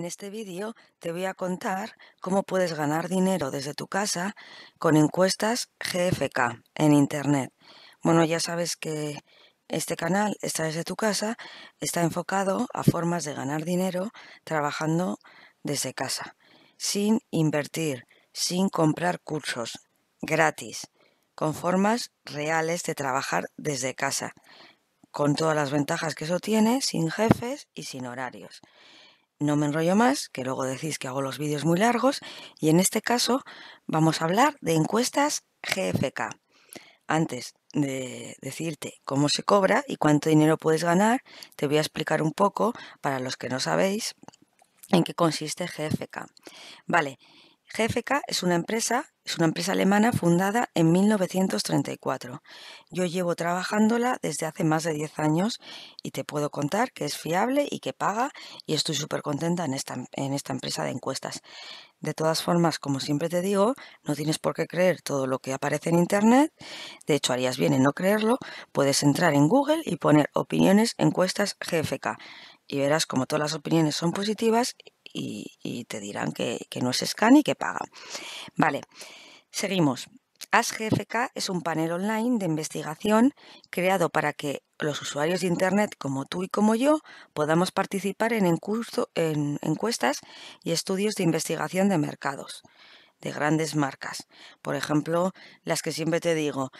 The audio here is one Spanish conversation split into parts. En este vídeo te voy a contar cómo puedes ganar dinero desde tu casa con encuestas GFK en internet. Bueno, ya sabes que este canal, Desde tu casa, está enfocado a formas de ganar dinero trabajando desde casa, sin invertir, sin comprar cursos, gratis, con formas reales de trabajar desde casa, con todas las ventajas que eso tiene, sin jefes y sin horarios. No me enrollo más, que luego decís que hago los vídeos muy largos, y en este caso vamos a hablar de encuestas GFK. Antes de decirte cómo se cobra y cuánto dinero puedes ganar, te voy a explicar un poco, para los que no sabéis, en qué consiste GFK. Vale, GfK es una empresa alemana fundada en 1934. Yo llevo trabajándola desde hace más de 10 años y te puedo contar que es fiable y que paga, y estoy súper contenta en esta empresa de encuestas. De todas formas, como siempre te digo, no tienes por qué creer todo lo que aparece en internet. De hecho, harías bien en no creerlo. Puedes entrar en Google y poner opiniones encuestas GfK y verás como todas las opiniones son positivas y te dirán que no es scam y que paga. Vale, seguimos. AskGfK es un panel online de investigación creado para que los usuarios de internet como tú y como yo podamos participar en encuestas y estudios de investigación de mercados de grandes marcas. Por ejemplo, las que siempre te digo,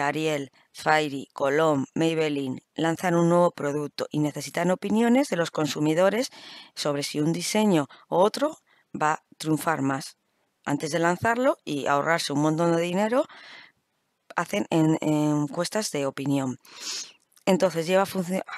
Ariel, Fairy, Colón, Maybelline, lanzan un nuevo producto y necesitan opiniones de los consumidores sobre si un diseño u otro va a triunfar más. Antes de lanzarlo y ahorrarse un montón de dinero, hacen encuestas de opinión. Entonces,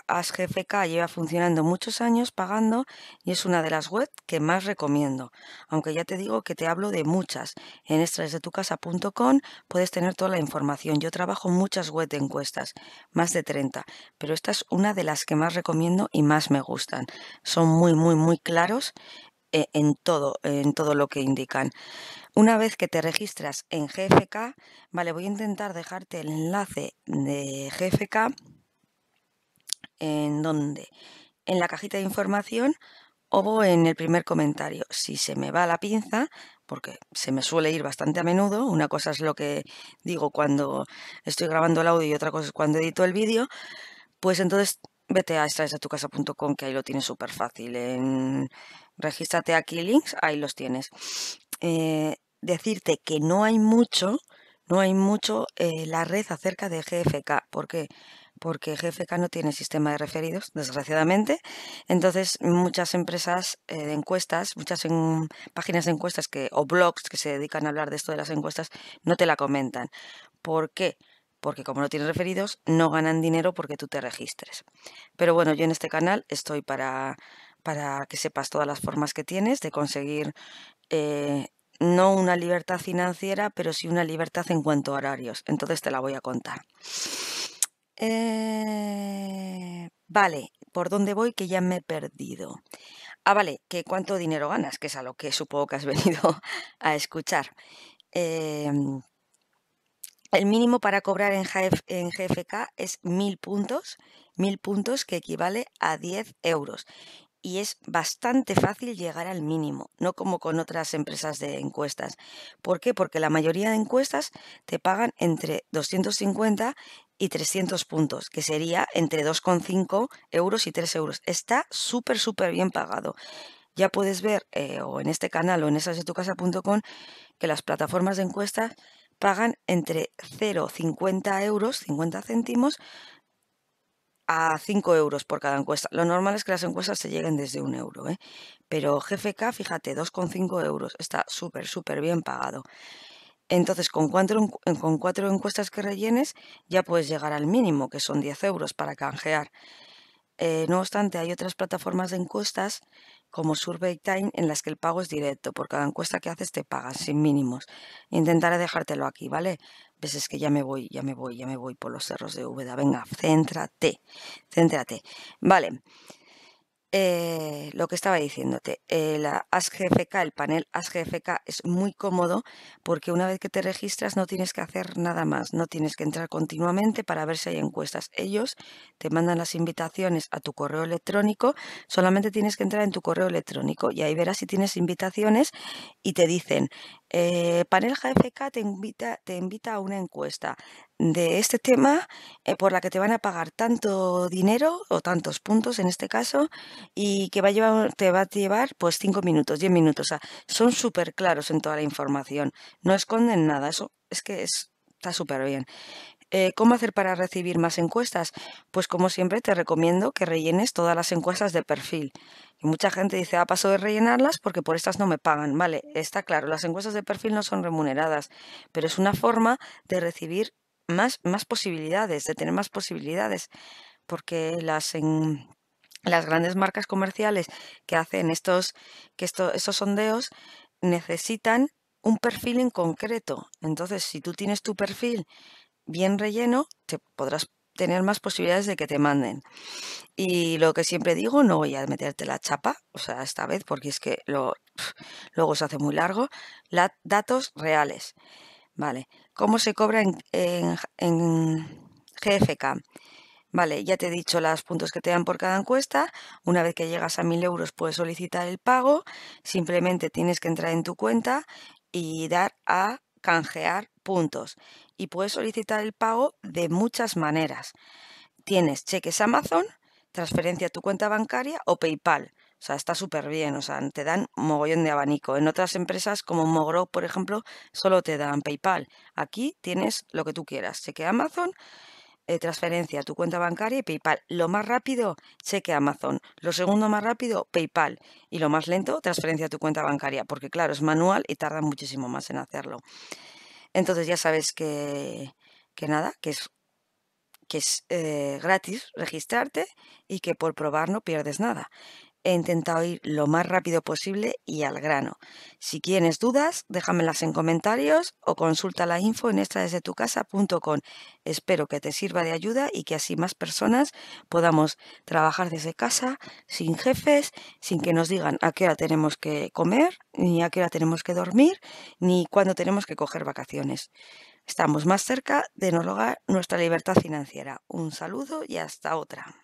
AskGfK lleva funcionando muchos años pagando y es una de las webs que más recomiendo. Aunque ya te digo que te hablo de muchas. En extradesdetucasa.com puedes tener toda la información. Yo trabajo muchas webs de encuestas, más de 30, pero esta es una de las que más recomiendo y más me gustan. Son muy, muy, muy claros en todo lo que indican. Una vez que te registras en GfK, vale, voy a intentar dejarte el enlace de GfK. ¿En dónde? En la cajita de información o en el primer comentario. Si se me va la pinza, porque se me suele ir bastante a menudo, una cosa es lo que digo cuando estoy grabando el audio y otra cosa es cuando edito el vídeo, pues entonces vete a extradesdetucasa.com, que ahí lo tienes súper fácil. Regístrate aquí, links, ahí los tienes. Decirte que no hay mucho la red acerca de GfK. ¿Por qué? Porque GfK no tiene sistema de referidos, desgraciadamente. Entonces, muchas empresas de encuestas, muchas páginas de encuestas o blogs que se dedican a hablar de esto de las encuestas, no te la comentan. ¿Por qué? Porque como no tienen referidos, no ganan dinero porque tú te registres. Pero bueno, yo en este canal estoy para que sepas todas las formas que tienes de conseguir no una libertad financiera, pero sí una libertad en cuanto a horarios. Entonces te la voy a contar. Vale, ¿por dónde voy? Que ya me he perdido. Vale, que cuánto dinero ganas, que es a lo que supongo que has venido a escuchar. El mínimo para cobrar en GfK es 1000 puntos, que equivale a 10 euros. Y es bastante fácil llegar al mínimo, no como con otras empresas de encuestas. ¿Por qué? Porque la mayoría de encuestas te pagan entre 250 y 300 puntos, que sería entre 2,5 euros y 3 euros. Está súper, súper bien pagado. Ya puedes ver, o en este canal o en extradesdetucasa.com, que las plataformas de encuestas pagan entre 0,50 euros, 50 céntimos, a 5 euros por cada encuesta. Lo normal es que las encuestas se lleguen desde 1 euro, pero GfK, fíjate, 2,5 euros. Está súper, súper bien pagado. Entonces, con cuatro encuestas que rellenes, ya puedes llegar al mínimo, que son 10 euros para canjear. No obstante, hay otras plataformas de encuestas, como SurveyTime, en las que el pago es directo. Por cada encuesta que haces te pagas, sin mínimos. Intentaré dejártelo aquí, ¿vale? Ves, es que ya me voy por los cerros de Úbeda. Venga, céntrate. Vale. Lo que estaba diciéndote, la AskGfK, el panel AskGfK es muy cómodo porque una vez que te registras no tienes que hacer nada más, no tienes que entrar continuamente para ver si hay encuestas. Ellos te mandan las invitaciones a tu correo electrónico, solamente tienes que entrar en tu correo electrónico y ahí verás si tienes invitaciones y te dicen, panel AskGfK te invita a una encuesta de este tema por la que te van a pagar tanto dinero o tantos puntos en este caso y que te va a llevar pues 5 minutos, 10 minutos. O sea, son súper claros en toda la información, no esconden nada, eso es que está súper bien. ¿Cómo hacer para recibir más encuestas? Pues como siempre te recomiendo que rellenes todas las encuestas de perfil. Y mucha gente dice, ah, paso de rellenarlas porque por estas no me pagan. Vale, está claro, las encuestas de perfil no son remuneradas, pero es una forma de recibir más posibilidades, de tener más posibilidades, porque las grandes marcas comerciales que hacen estos sondeos necesitan un perfil en concreto. Entonces, si tú tienes tu perfil bien relleno, te podrás tener más posibilidades de que te manden. Y lo que siempre digo, no voy a meterte la chapa, o sea, esta vez, porque es que luego se hace muy largo, datos reales. Vale, ¿cómo se cobra en GfK? Vale, ya te he dicho los puntos que te dan por cada encuesta. Una vez que llegas a 1000 euros puedes solicitar el pago. Simplemente tienes que entrar en tu cuenta y dar a canjear puntos. Y puedes solicitar el pago de muchas maneras. Tienes cheques Amazon, transferencia a tu cuenta bancaria o PayPal. O sea, está súper bien, o sea, te dan mogollón de abanico. En otras empresas como Mogro, por ejemplo, solo te dan PayPal. Aquí tienes lo que tú quieras, cheque Amazon, transferencia a tu cuenta bancaria y PayPal. Lo más rápido, cheque Amazon. Lo segundo más rápido, PayPal. Y lo más lento, transferencia a tu cuenta bancaria, porque claro, es manual y tarda muchísimo más en hacerlo. Entonces ya sabes que es gratis registrarte y que por probar no pierdes nada. He intentado ir lo más rápido posible y al grano. Si tienes dudas, déjamelas en comentarios o consulta la info en extradesdetucasa.com. Espero que te sirva de ayuda y que así más personas podamos trabajar desde casa, sin jefes, sin que nos digan a qué hora tenemos que comer, ni a qué hora tenemos que dormir, ni cuándo tenemos que coger vacaciones. Estamos más cerca de lograr nuestra libertad financiera. Un saludo y hasta otra.